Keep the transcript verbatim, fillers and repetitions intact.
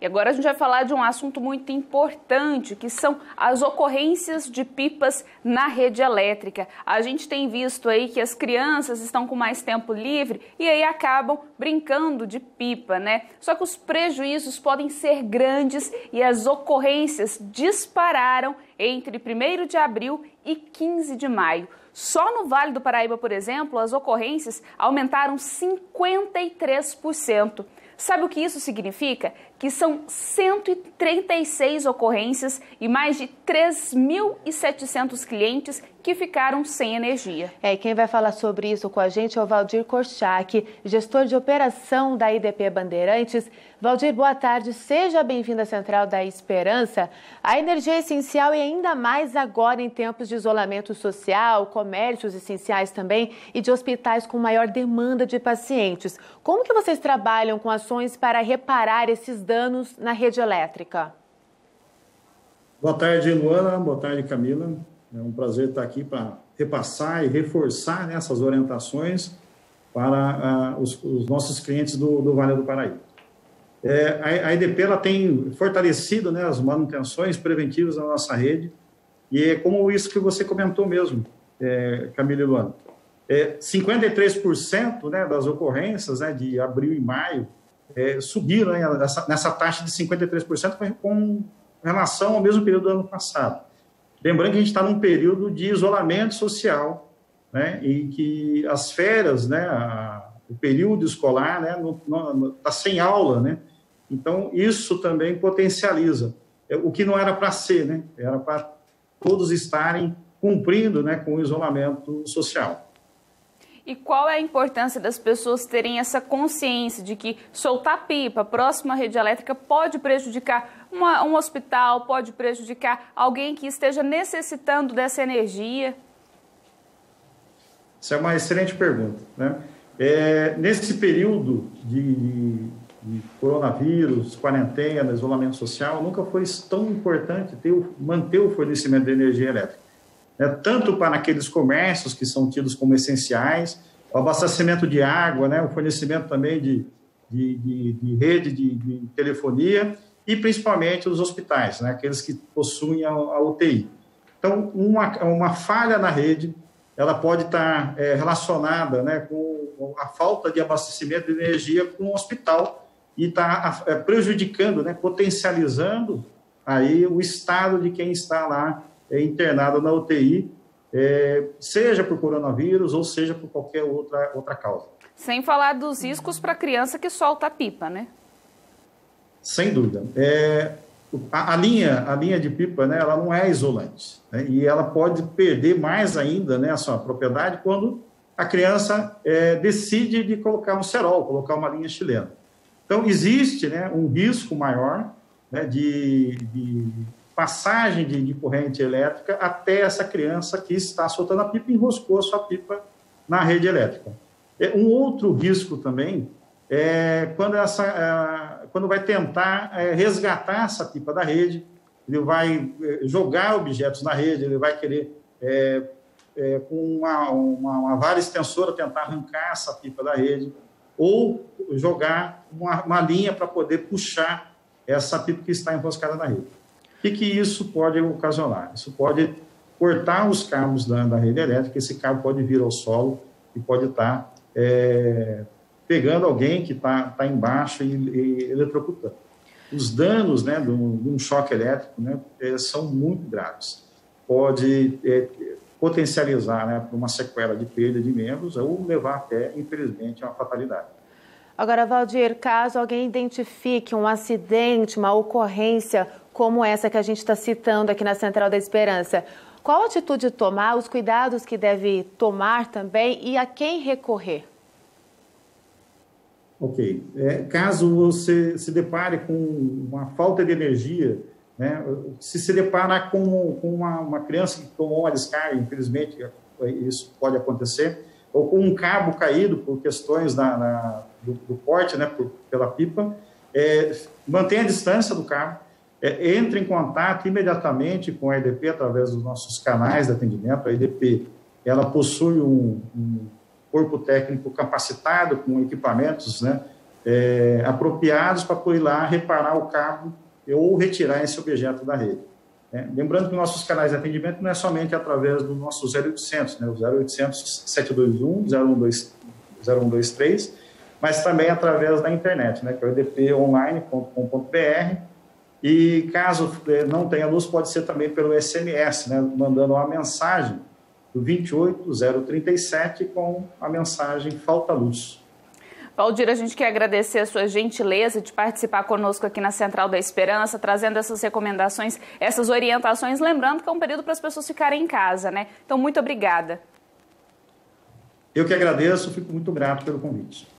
E agora a gente vai falar de um assunto muito importante, que são as ocorrências de pipas na rede elétrica. A gente tem visto aí que as crianças estão com mais tempo livre e aí acabam brincando de pipa, né? Só que os prejuízos podem ser grandes e as ocorrências dispararam entre primeiro de abril e quinze de maio. Só no Vale do Paraíba, por exemplo, as ocorrências aumentaram cinquenta e três por cento. Sabe o que isso significa? Que são cento e trinta e seis ocorrências e mais de três mil e setecentos clientes que ficaram sem energia. É, quem vai falar sobre isso com a gente é o Valdir Korchak, gestor de operação da E D P Bandeirantes. Valdir, boa tarde, seja bem-vindo à Central da Esperança. A energia é essencial e ainda mais agora em tempos de isolamento social, comércios essenciais também e de hospitais com maior demanda de pacientes. Como que vocês trabalham com ações para reparar esses danos na rede elétrica? Boa tarde, Luana. Boa tarde, Camila. É um prazer estar aqui para repassar e reforçar, né, essas orientações para uh, os, os nossos clientes do, do Vale do Paraíba. É, a, a E D P ela tem fortalecido, né, as manutenções preventivas na nossa rede, e é como isso que você comentou mesmo, é, Camila e Luana. É, cinquenta e três por cento, né, das ocorrências, né, de abril e maio É, subiram, né, nessa, nessa taxa de cinquenta e três por cento com relação ao mesmo período do ano passado. Lembrando que a gente está num período de isolamento social, né, e que as férias, né, a, o período escolar, né, está sem aula, né? Então, isso também potencializa. É, o que não era para ser, né? Era para todos estarem cumprindo, né, com o isolamento social. E qual é a importância das pessoas terem essa consciência de que soltar pipa próximo à rede elétrica pode prejudicar uma, um hospital, pode prejudicar alguém que esteja necessitando dessa energia? Essa é uma excelente pergunta, né? É, nesse período de, de coronavírus, quarentena, isolamento social, nunca foi tão importante ter, manter o fornecimento de energia elétrica. É, tanto para aqueles comércios que são tidos como essenciais, o abastecimento de água, né, o fornecimento também de, de, de, de rede de, de telefonia e principalmente os hospitais, né, aqueles que possuem a, a U T I. Então, uma, uma falha na rede, ela pode estar é, relacionada, né, com a falta de abastecimento de energia com o hospital e tá é, prejudicando, né, potencializando aí o estado de quem está lá é internado na U T I, é, seja por coronavírus ou seja por qualquer outra, outra causa. Sem falar dos riscos para a criança que solta a pipa, né? Sem dúvida. É, a, a, linha, a linha de pipa, né, ela não é isolante, né, e ela pode perder mais ainda, né, a sua propriedade quando a criança é, decide de colocar um cerol, colocar uma linha chilena. Então, existe, né, um risco maior, né, de... de passagem de, de corrente elétrica até essa criança que está soltando a pipa e enroscou a sua pipa na rede elétrica. É, um outro risco também é quando, essa, é, quando vai tentar é, resgatar essa pipa da rede, ele vai jogar objetos na rede, ele vai querer, é, é, com uma, uma, uma vara extensora, tentar arrancar essa pipa da rede ou jogar uma, uma linha para poder puxar essa pipa que está enroscada na rede. O que isso pode ocasionar? Isso pode cortar os cabos da, da rede elétrica, esse cabo pode vir ao solo e pode estar é, pegando alguém que está tá embaixo e, e eletrocutando. Os danos, né, de um choque elétrico, né, são muito graves. Pode é, potencializar, né, uma sequela de perda de membros ou levar até, infelizmente, a uma fatalidade. Agora, Valdir, caso alguém identifique um acidente, uma ocorrência como essa que a gente está citando aqui na Central da Esperança, qual a atitude tomar, os cuidados que deve tomar também e a quem recorrer? Ok. É, caso você se depare com uma falta de energia, né, se se deparar com, com uma, uma criança que tomou uma descarga, infelizmente isso pode acontecer, ou com um cabo caído por questões da, na, do, do corte, né, por, pela pipa, é, mantenha a distância do cabo. É, entre em contato imediatamente com a E D P através dos nossos canais de atendimento. A E D P ela possui um, um corpo técnico capacitado com equipamentos, né, é, apropriados para pôr lá, reparar o cabo ou retirar esse objeto da rede. É, lembrando que nossos canais de atendimento não é somente através do nosso zero oitocentos, né, o zero oitocentos, sete dois um, zero um dois três, mas também através da internet, né, que é o e d p online ponto com ponto b r, e caso não tenha luz, pode ser também pelo S M S, né, mandando uma mensagem do vinte e oito zero trinta e sete com a mensagem Falta Luz. Valdir, a gente quer agradecer a sua gentileza de participar conosco aqui na Central da Esperança, trazendo essas recomendações, essas orientações, lembrando que é um período para as pessoas ficarem em casa, né? Então, muito obrigada. Eu que agradeço, fico muito grato pelo convite.